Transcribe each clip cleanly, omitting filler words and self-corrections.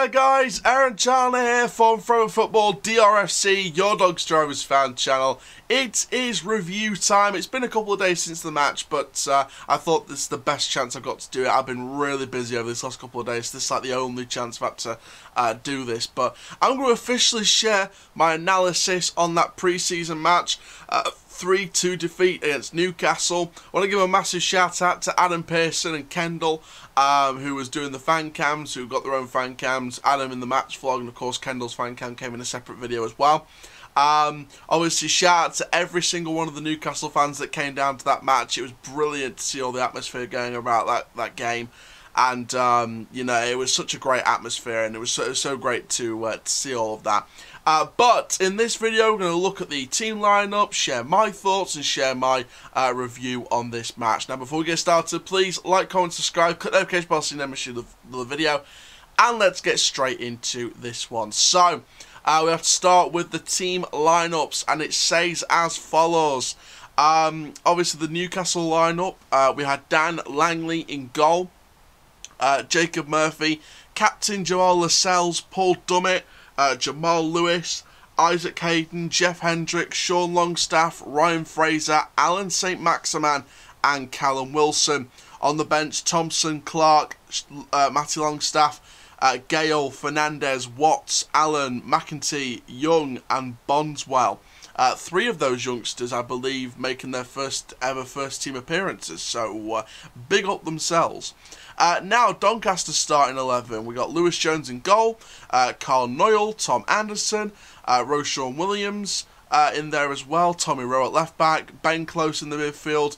there, guys, Aaron Challoner here from Throwing Football, DRFC, your Dogs Drivers fan channel. It is review time. It's been a couple of days since the match, but I thought this is the best chance I've got to do it. I've been really busy over this last couple of days, so this is like the only chance I've had to do this. But I'm going to officially share my analysis on that pre-season match. 3-2 defeat against Newcastle. I want to give a massive shout out to Adam Pearson and Kendall, who was doing the fan cams, who got their own fan cams. Adam in the match vlog, and of course Kendall's fan cam came in a separate video as well. Obviously shout out to every single one of the Newcastle fans that came down to that match. It was brilliant to see all the atmosphere going about that game. And, you know, it was such a great atmosphere, and it was so great to see all of that. But in this video, we're going to look at the team lineup, share my thoughts, and share my review on this match. Now, before we get started, please like, comment, subscribe, click the notification bell so you never miss the video. And let's get straight into this one. So, we have to start with the team lineups, and it says as follows. Obviously, the Newcastle lineup, we had Dan Langley in goal. Jacob Murphy, Captain Jamal Lascelles, Paul Dummett, Jamal Lewis, Isaac Hayden, Jeff Hendricks, Sean Longstaff, Ryan Fraser, Allan Saint-Maximin and Callum Wilson. On the bench, Thompson, Clark, Matty Longstaff, Gale, Fernandez, Watts, Allen, McEntee, Young and Bondswell. Three of those youngsters, I believe, making their first team appearances, so big up themselves. Now, Doncaster's starting 11. We got Lewis Jones in goal, Carl Noyle, Tom Anderson, Roshan Williams in there as well, Tommy Rowe at left-back, Ben Close in the midfield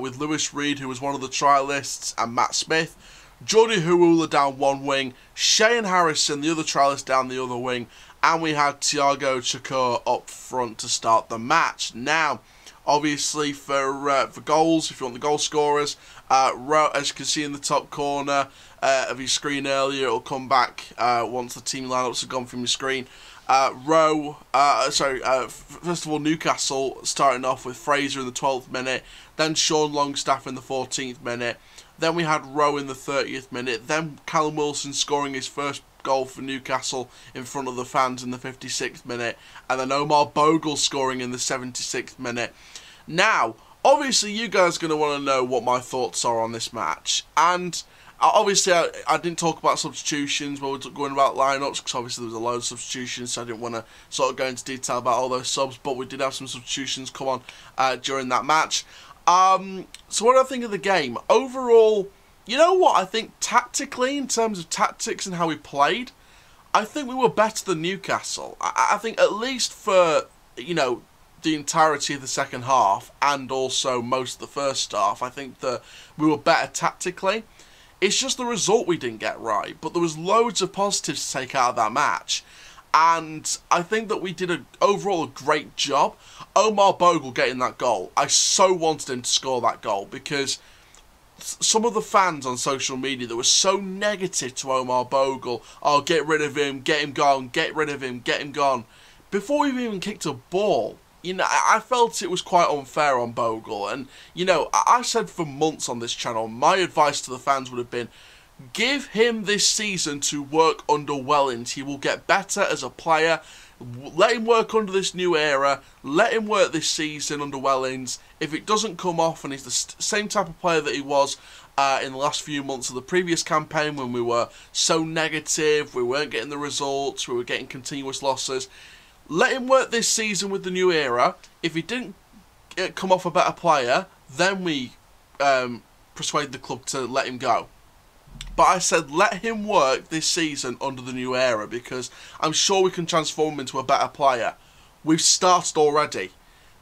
with Lewis Reed, who was one of the trialists, and Matt Smith, Jordi Huula down one wing, Shane Harrison, the other trialist, down the other wing, and we had Thiago Shakur up front to start the match. Now, obviously, for goals, if you want the goal scorers, as you can see in the top corner of your screen earlier, it'll come back once the team lineups have gone from your screen. First of all, Newcastle starting off with Fraser in the 12th minute, then Sean Longstaff in the 14th minute, then we had Rowe in the 30th minute, then Callum Wilson scoring his first goal for Newcastle in front of the fans in the 56th minute, and then Omar Bogle scoring in the 76th minute. Now, obviously, you guys are going to want to know what my thoughts are on this match, and obviously I didn't talk about substitutions when we were going about lineups, because obviously there was a load of substitutions, so I didn't want to sort of go into detail about all those subs, but we did have some substitutions come on during that match. So what do I think of the game? Overall, you know what, I think tactically, in terms of tactics and how we played, I think we were better than Newcastle. I think at least for, you know, the entirety of the second half and also most of the first half, I think that we were better tactically. It's just the result we didn't get right, but there was loads of positives to take out of that match. And I think that we did overall a great job. Omar Bogle getting that goal, I so wanted him to score that goal, because some of the fans on social media that were so negative to Omar Bogle, oh, get rid of him, get him gone, get rid of him, get him gone, before we've even kicked a ball, you know, I felt it was quite unfair on Bogle. And, you know, I said for months on this channel, my advice to the fans would have been, give him this season to work under Wellens. He will get better as a player. Let him work under this new era. Let him work this season under Wellens. If it doesn't come off and he's the same type of player that he was in the last few months of the previous campaign, when we were so negative, we weren't getting the results, we were getting continuous losses, let him work this season with the new era. If he didn't come off a better player, then we persuade the club to let him go. But I said, let him work this season under the new era, because I'm sure we can transform him into a better player. We've started already.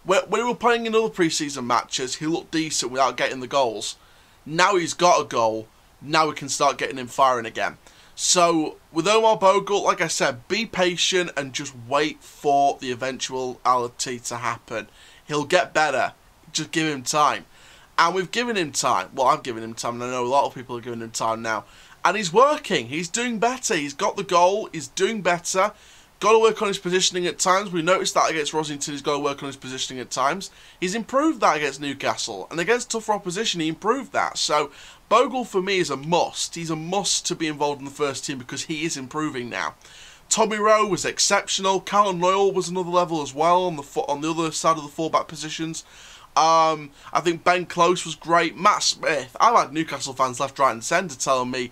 When we were playing in other pre-season matches, he looked decent without getting the goals. Now he's got a goal. Now we can start getting him firing again. So, with Omar Bogle, like I said, be patient and just wait for the eventuality to happen. He'll get better. Just give him time. And we've given him time. Well, I've given him time, and I know a lot of people are giving him time now. And he's working. He's doing better. He's got the goal. He's doing better. Got to work on his positioning at times. We noticed that against Rossington, he's got to work on his positioning at times. He's improved that against Newcastle, and against tougher opposition, he improved that. So Bogle, for me, is a must. He's a must to be involved in the first team because he is improving now. Tommy Rowe was exceptional. Callum Noyle was another level as well on the other side of the fullback positions. I think Ben Close was great. Matt Smith. I've had Newcastle fans left, right and centre telling me,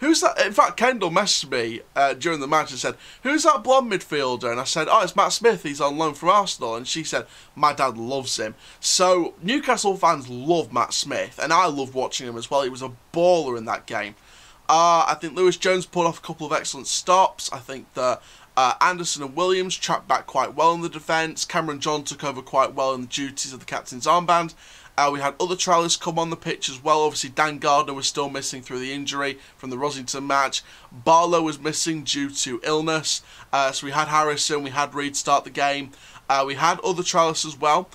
who's that? In fact, Kendall messaged me during the match and said, who's that blonde midfielder? And I said, oh, it's Matt Smith. He's on loan from Arsenal. And she said, my dad loves him. So Newcastle fans love Matt Smith, and I love watching him as well. He was a baller in that game. I think Lewis Jones pulled off a couple of excellent stops. I think that Anderson and Williams trapped back quite well in the defence. Cameron John took over quite well in the duties of the captain's armband. We had other trialists come on the pitch as well. Obviously, Dan Gardner was still missing through the injury from the Rossington match. Barlow was missing due to illness. So we had Harrison, we had Reed start the game. We had other trialists as well.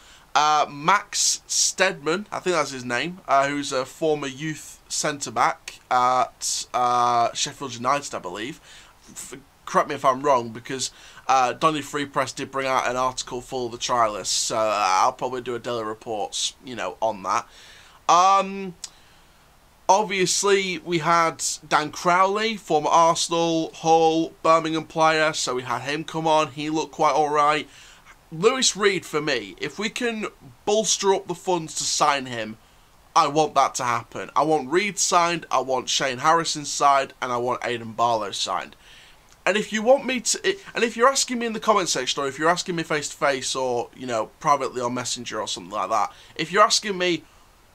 Max Stedman, I think that's his name, who's a former youth centre-back at Sheffield United, I believe. Correct me if I'm wrong, because Donny Free Press did bring out an article full of the trialists, so I'll probably do a daily reports, you know, on that. Obviously, we had Dan Crowley, former Arsenal, Hull, Birmingham player, so we had him come on. He looked quite all right. Lewis Reed, for me, if we can bolster up the funds to sign him, I want that to happen. I want Reed signed, I want Shane Harrison signed, and I want Aidan Barlow signed. And if you want me to, and if you're asking me in the comment section, or if you're asking me face to face, or, you know, privately on Messenger or something like that, if you're asking me,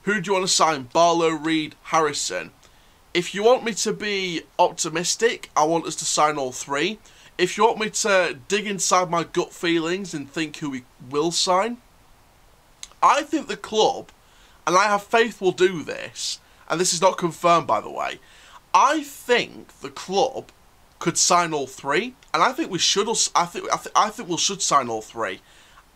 who do you want to sign, Barlow, Reed, Harrison? If you want me to be optimistic, I want us to sign all three. If you want me to dig inside my gut feelings and think who we will sign, I think the club, and I have faith will do this, and this is not confirmed, by the way, I think the club could sign all three, and I think we should. I think we should sign all three,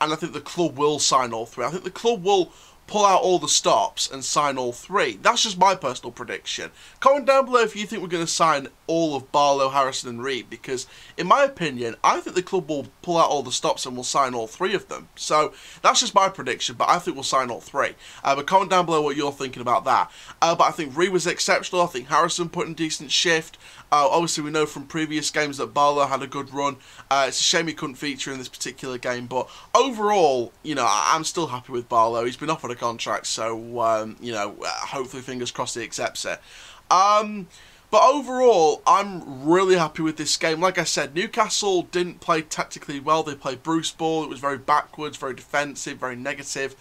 and I think the club will sign all three. I think the club will pull out all the stops and sign all three. That's just my personal prediction. Comment down below if you think we're going to sign all of Barlow, Harrison and Reed, because in my opinion, I think the club will pull out all the stops and will sign all three of them. So that's just my prediction, but I think we'll sign all three. But comment down below what you're thinking about that. But I think Reed was exceptional. I think Harrison put in a decent shift. Obviously, we know from previous games that Barlow had a good run. It's a shame he couldn't feature in this particular game, but overall, you know, I'm still happy with Barlow. He's been offered a contract, so you know, hopefully, fingers crossed, he accepts it. But overall, I'm really happy with this game. Like I said, Newcastle didn't play tactically well. They played Bruce ball. It was very backwards, very defensive, very negative.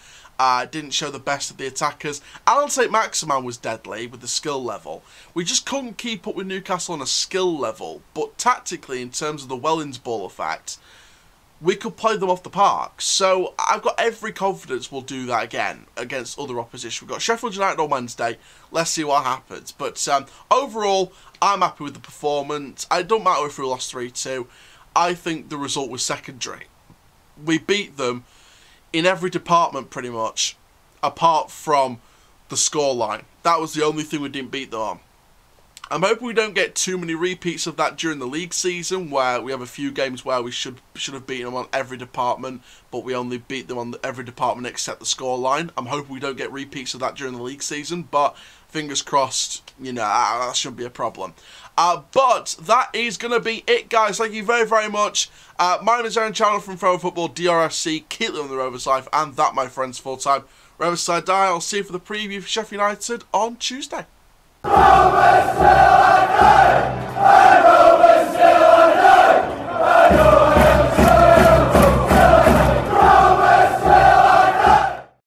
Didn't show the best of the attackers. Allan Saint-Maximin was deadly with the skill level. We just couldn't keep up with Newcastle on a skill level, but tactically, in terms of the Wellens ball effect, we could play them off the park. So I've got every confidence we'll do that again against other opposition. We've got Sheffield United on Wednesday. Let's see what happens. But overall, I'm happy with the performance. It don't matter if we lost 3-2. I think the result was secondary. We beat them in every department pretty much, apart from the scoreline. That was the only thing we didn't beat them on. I'm hoping we don't get too many repeats of that during the league season, where we have a few games where we should have beaten them on every department, but we only beat them on every department except the scoreline. I'm hoping we don't get repeats of that during the league season, but fingers crossed, you know, that shouldn't be a problem. But that is going to be it, guys. Thank you very, very much. My name is Aaron Challoner from Forever Football, DRFC, Keatley on the Rovers Life, and that, my friends, full-time Riverside Die. I'll see you for the preview for Sheffield United on Tuesday. Rovers!